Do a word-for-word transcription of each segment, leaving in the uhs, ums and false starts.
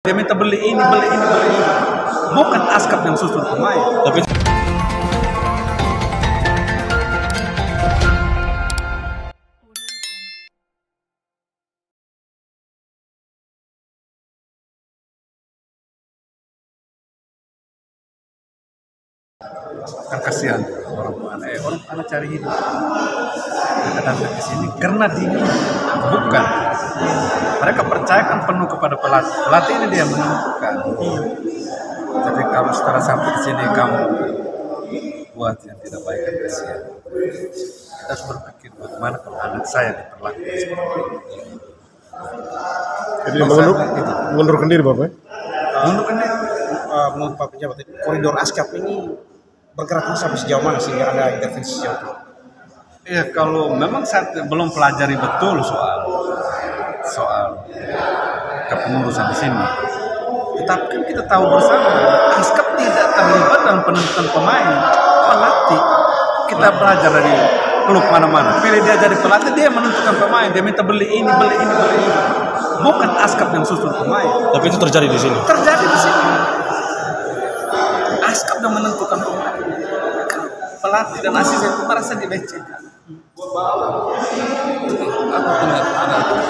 Dia minta beli ini, beli ini, beli ini. Bukan askap yang susun pemain. Tapi kasihan orang anak, orang anak cari hidup. Mereka datang ke sini karena diminta, bukan. Mereka percayakan penuh kepada pelatih. Pelatih ini dia menentukan. Jadi kalau setelah sampai di sini kamu buat yang tidak baik, kasihan. Kita harus berpikir bagaimana kalau anak saya diperlakukan seperti ini. Jadi mengundur, mengundurkan diri Bapak? Mengundurkan diri. Menurut Pak Pejabat, koridor askap ini bergerak sampai sejauh mana sehingga ada intervensi sejauh itu? Iya, kalau memang saya belum pelajari betul soal soal kepengurusan di sini. Tetapi kan kita tahu bersama, askap tidak terlibat dalam penentuan pemain, pelatih. Kita belajar dari klub mana-mana. Pilih dia jadi pelatih, dia menentukan pemain. Dia minta beli ini, beli ini, beli ini. Bukan askap yang susun pemain. Tapi itu terjadi di sini. Terjadi di sini. Askap yang menentukan pemain, pelatih dan asisten itu merasa dilecehkan.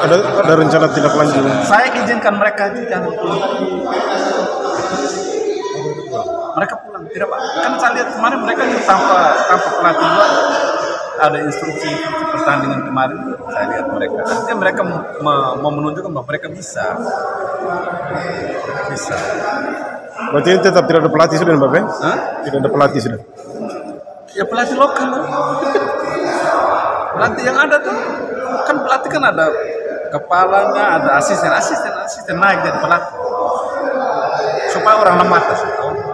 Ada ada rencana tindak lanjut? Saya izinkan mereka jangan pulang. Mereka pulang tidak apa? Kan saya lihat kemarin mereka tanpa tanpa pelatih luar. Ada instruksi pertandingan kemarin saya lihat mereka. Artinya mereka mau menunjukkan bahwa mereka bisa, bisa. Berarti tetap tidak ada pelatih sudah, Bapak? Hah? Tidak ada pelatih sudah? Ya pelatih lokal. Pelatih yang ada tuh, kan pelatih kan ada kepalanya, ada asisten, asisten, asisten naik jadi pelatih. Supaya orang lemah atas.